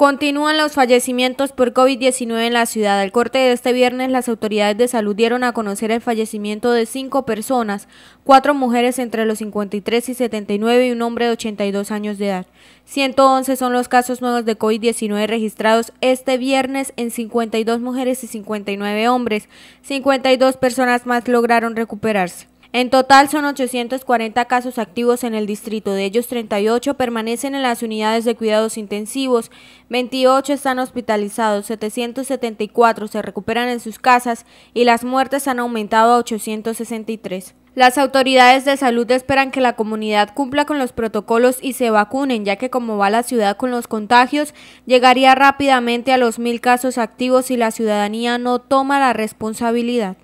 Continúan los fallecimientos por COVID-19 en la ciudad. Al corte de este viernes, las autoridades de salud dieron a conocer el fallecimiento de 5 personas, 4 mujeres entre los 53 y 79 y un hombre de 82 años de edad. 111 son los casos nuevos de COVID-19 registrados este viernes en 52 mujeres y 59 hombres. 52 personas más lograron recuperarse. En total son 840 casos activos en el distrito, de ellos 38 permanecen en las unidades de cuidados intensivos, 28 están hospitalizados, 774 se recuperan en sus casas y las muertes han aumentado a 863. Las autoridades de salud esperan que la comunidad cumpla con los protocolos y se vacunen, ya que como va la ciudad con los contagios, llegaría rápidamente a los 1000 casos activos si la ciudadanía no toma la responsabilidad.